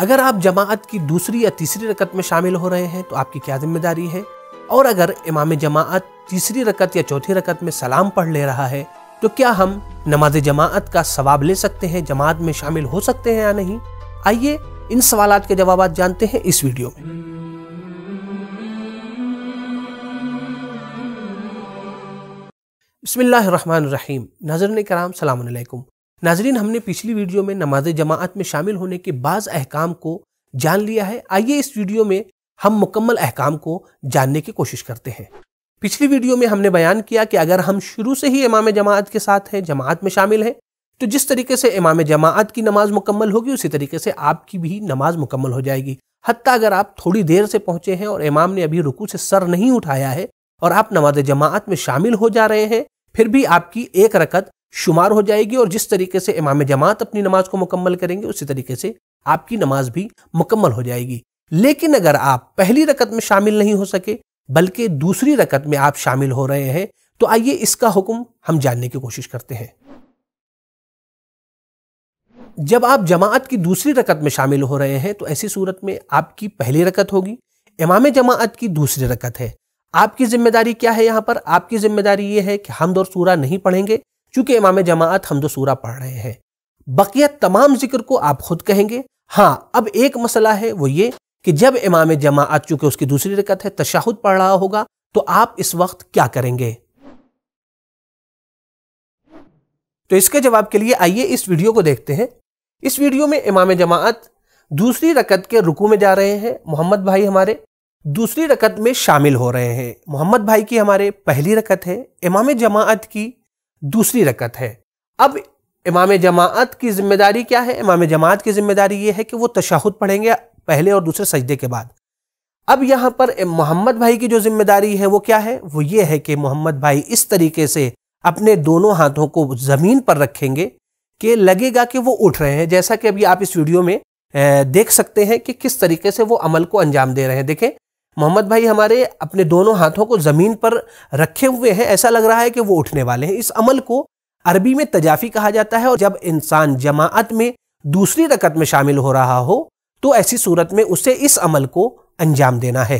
अगर आप जमात की दूसरी या तीसरी रकत में शामिल हो रहे हैं तो आपकी क्या जिम्मेदारी है, और अगर इमाम जमात तीसरी रकत या चौथी रकत में सलाम पढ़ ले रहा है तो क्या हम नमाज जमात का सवाब ले सकते हैं, जमात में शामिल हो सकते हैं या नहीं। आइए इन सवालात के जवाब जानते हैं इस वीडियो में। बिस्मिल्लाहिर्रहमानिर्रहीम। नाज़रीन कराम सलाम अलैकुम। नाज़रीन, हमने पिछली वीडियो में नमाज जमात में शामिल होने के बाज़ अहकाम को जान लिया है। आइए इस वीडियो में हम मुकम्मल अहकाम को जानने की कोशिश करते हैं। पिछली वीडियो में हमने बयान किया कि अगर हम शुरू से ही इमाम जमात के साथ हैं, जमात में शामिल हैं, तो जिस तरीके से इमाम जमात की नमाज मुकम्मल होगी उसी तरीके से आपकी भी नमाज मुकम्मल हो जाएगी। हत्ता अगर आप थोड़ी देर से पहुंचे हैं और इमाम ने अभी रुकू से सर नहीं उठाया है और आप नमाज जमात में शामिल हो जा रहे हैं, फिर भी आपकी एक रकत शुमार हो जाएगी और जिस तरीके से इमाम जमात अपनी नमाज को मुकम्मल करेंगे उसी तरीके से आपकी नमाज भी मुकम्मल हो जाएगी। लेकिन अगर आप पहली रकत में शामिल नहीं हो सके बल्कि दूसरी रकत में आप शामिल हो रहे हैं, तो आइए इसका हुक्म हम जानने की कोशिश करते हैं। जब आप जमात की दूसरी रकत में शामिल हो रहे हैं तो ऐसी सूरत में आपकी पहली रकत होगी, इमाम जमात की दूसरी रकत है। आपकी जिम्मेदारी क्या है यहाँ पर? आपकी जिम्मेदारी ये है कि हम्द और सूरा नहीं पढ़ेंगे क्योंकि इमाम जमात हम्द और सूरा पढ़ रहे हैं। बकिया तमाम जिक्र को आप खुद कहेंगे। हाँ, अब एक मसला है वो ये कि जब इमाम जमात चूंकि उसकी दूसरी रकत है तशहुद पढ़ रहा होगा तो आप इस वक्त क्या करेंगे? तो इसके जवाब के लिए आइए इस वीडियो को देखते हैं। इस वीडियो में इमाम जमात दूसरी रकत के रुकू में जा रहे हैं। मोहम्मद भाई हमारे दूसरी रकत में शामिल हो रहे हैं। मोहम्मद भाई की हमारे पहली रकत है, इमाम जमात की दूसरी रकत है। अब इमाम जमात की जिम्मेदारी क्या है? इमाम जमात की जिम्मेदारी यह है कि वो तशहुद पढ़ेंगे पहले और दूसरे सजदे के बाद। अब यहाँ पर मोहम्मद भाई की जो जिम्मेदारी है वो क्या है? वो ये है कि मोहम्मद भाई इस तरीके से अपने दोनों हाथों को ज़मीन पर रखेंगे कि लगेगा कि वो उठ रहे हैं, जैसा कि अभी आप इस वीडियो में देख सकते हैं कि किस तरीके से वो अमल को अंजाम दे रहे हैं। देखें, मोहम्मद भाई हमारे अपने दोनों हाथों को ज़मीन पर रखे हुए हैं, ऐसा लग रहा है कि वो उठने वाले हैं। इस अमल को अरबी में तजाफी कहा जाता है, और जब इंसान जमात में दूसरी रकत में शामिल हो रहा हो तो ऐसी सूरत में उसे इस अमल को अंजाम देना है।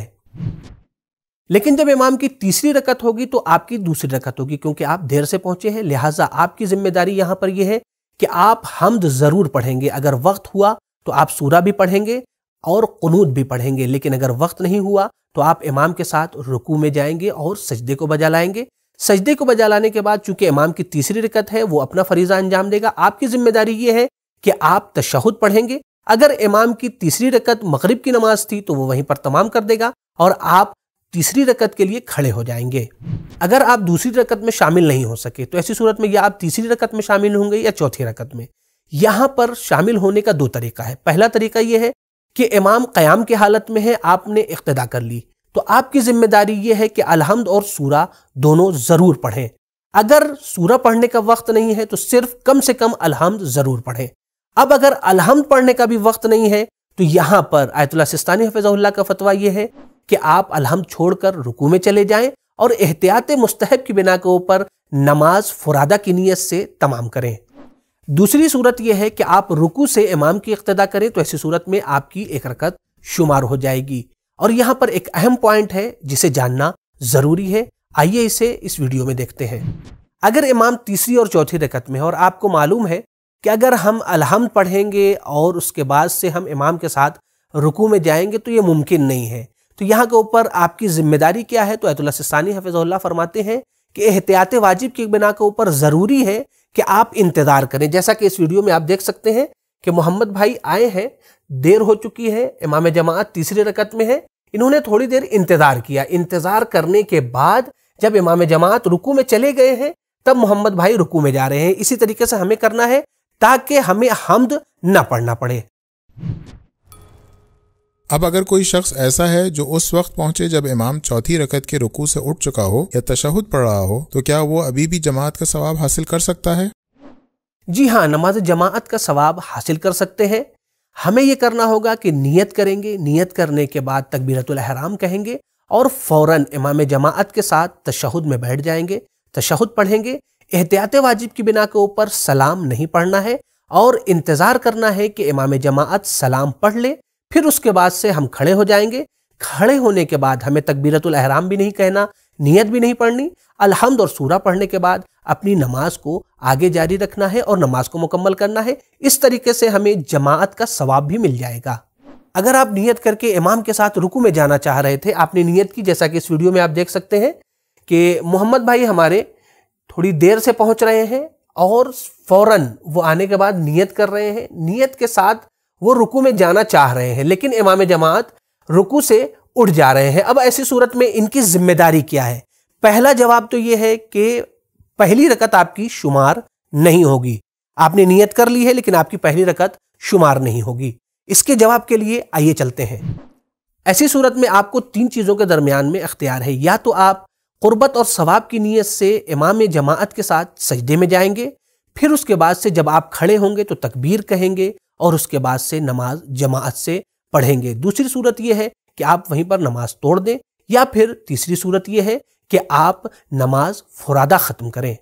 लेकिन जब इमाम की तीसरी रकत होगी तो आपकी दूसरी रकत होगी, क्योंकि आप देर से पहुंचे हैं। लिहाजा आपकी जिम्मेदारी यहां पर यह है कि आप हम्द जरूर पढ़ेंगे। अगर वक्त हुआ तो आप सूरा भी पढ़ेंगे और कुनूत भी पढ़ेंगे, लेकिन अगर वक्त नहीं हुआ तो आप इमाम के साथ रुकू में जाएंगे और सजदे को बजा लाएंगे। सजदे को बजा लाने के बाद चूंकि इमाम की तीसरी रकत है वो अपना फरीजा अंजाम देगा। आपकी जिम्मेदारी यह है कि आप तशहुद पढ़ेंगे। अगर इमाम की तीसरी रकत मगरिब की नमाज थी तो वो वहीं पर तमाम कर देगा और आप तीसरी रकत के लिए खड़े हो जाएंगे। अगर आप दूसरी रकत में शामिल नहीं हो सके तो ऐसी सूरत में या आप तीसरी रकत में शामिल होंगे या चौथी रकत में। यहाँ पर शामिल होने का दो तरीका है। पहला तरीका ये है कि इमाम क़याम की हालत में है, आपने इक़्तिदा कर ली, तो आपकी जिम्मेदारी ये है कि अलहम्द और सूरा दोनों ज़रूर पढ़ें। अगर सूरा पढ़ने का वक्त नहीं है तो सिर्फ कम से कम अलहम्द ज़रूर पढ़ें। अब अगर अलहम्द पढ़ने का भी वक्त नहीं है तो यहाँ पर आयतुल्लाह सिस्तानी हफ़िज़हुल्लाह का फतवा यह है कि आप अलहम्द छोड़कर रुकू में चले जाएं और एहतियात मुस्तहब की बिना के ऊपर नमाज फुरादा की नीयत से तमाम करें। दूसरी सूरत यह है कि आप रुकू से इमाम की इक़्तिदा करें, तो ऐसी सूरत में आपकी एक रकत शुमार हो जाएगी। और यहाँ पर एक अहम पॉइंट है जिसे जानना ज़रूरी है, आइए इसे इस वीडियो में देखते हैं। अगर इमाम तीसरी और चौथी रकत में है और आपको मालूम है कि अगर हम अलहम्द पढ़ेंगे और उसके बाद से हम इमाम के साथ रुकू में जाएंगे तो ये मुमकिन नहीं है, तो यहाँ के ऊपर आपकी जिम्मेदारी क्या है? तो आयतुल्लाह सिस्तानी हफ़िज़हुल्लाह फरमाते हैं कि एहतियात वाजिब के बिना के ऊपर ज़रूरी है कि आप इंतज़ार करें। जैसा कि इस वीडियो में आप देख सकते हैं कि मोहम्मद भाई आए हैं, देर हो चुकी है, इमाम जमात तीसरी रकत में है, इन्होंने थोड़ी देर इंतज़ार किया। इंतज़ार करने के बाद जब इमाम जमात रुकू में चले गए हैं तब मोहम्मद भाई रुकू में जा रहे हैं। इसी तरीके से हमें करना है ताकि हमें हम्द न पढ़ना पड़े। अब अगर कोई शख्स ऐसा है जो उस वक्त पहुंचे जब इमाम चौथी रकत के रुकू से उठ चुका हो या तशहुद पढ़ रहा हो, तो क्या वो अभी भी जमात का सवाब हासिल कर सकता है? जी हाँ, नमाज जमात का सवाब हासिल कर सकते हैं। हमें यह करना होगा कि नियत करेंगे, नियत करने के बाद तकबीरतुल इहराम कहेंगे और फौरन इमाम जमात के साथ तशहुद में बैठ जाएंगे, तशहुद पढ़ेंगे। एहतियात वाजिब की बिना के ऊपर सलाम नहीं पढ़ना है और इंतज़ार करना है कि इमाम जमात सलाम पढ़ ले, फिर उसके बाद से हम खड़े हो जाएंगे। खड़े होने के बाद हमें तकबीरतुल अहराम भी नहीं कहना, नियत भी नहीं पढ़नी, अलहम्द और सूरा पढ़ने के बाद अपनी नमाज को आगे जारी रखना है और नमाज को मुकम्मल करना है। इस तरीके से हमें जमात का सवाब भी मिल जाएगा। अगर आप नियत करके इमाम के साथ रुकू में जाना चाह रहे थे, आपने नियत की, जैसा कि इस वीडियो में आप देख सकते हैं कि मोहम्मद भाई हमारे थोड़ी देर से पहुंच रहे हैं और फौरन वो आने के बाद नियत कर रहे हैं, नियत के साथ वो रुकू में जाना चाह रहे हैं, लेकिन इमाम जमात रुकू से उठ जा रहे हैं। अब ऐसी सूरत में इनकी जिम्मेदारी क्या है? पहला जवाब तो ये है कि पहली रकत आपकी शुमार नहीं होगी। आपने नियत कर ली है लेकिन आपकी पहली रकत शुमार नहीं होगी। इसके जवाब के लिए आइए चलते हैं। ऐसी सूरत में आपको तीन चीज़ों के दरमियान में अख्तियार है। या तो आप क़ुर्बत और सवाब की नीयत से इमाम जमात के साथ सजदे में जाएंगे, फिर उसके बाद से जब आप खड़े होंगे तो तकबीर कहेंगे और उसके बाद से नमाज जमात से पढ़ेंगे। दूसरी सूरत यह है कि आप वहीं पर नमाज तोड़ दें, या फिर तीसरी सूरत यह है कि आप नमाज फुरादा ख़त्म करें।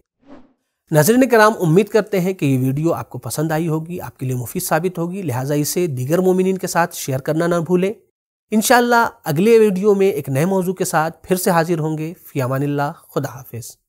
नाज़रीन कराम, उम्मीद करते हैं कि ये वीडियो आपको पसंद आई होगी, आपके लिए मुफीद साबित होगी, लिहाजा इसे दीगर मोमिनीन के साथ शेयर करना ना भूलें। इंशाअल्लाह अगले वीडियो में एक नए मौजू के साथ फिर से हाजिर होंगे। फ़ी अमानिल्लाह, खुदा हाफिज़।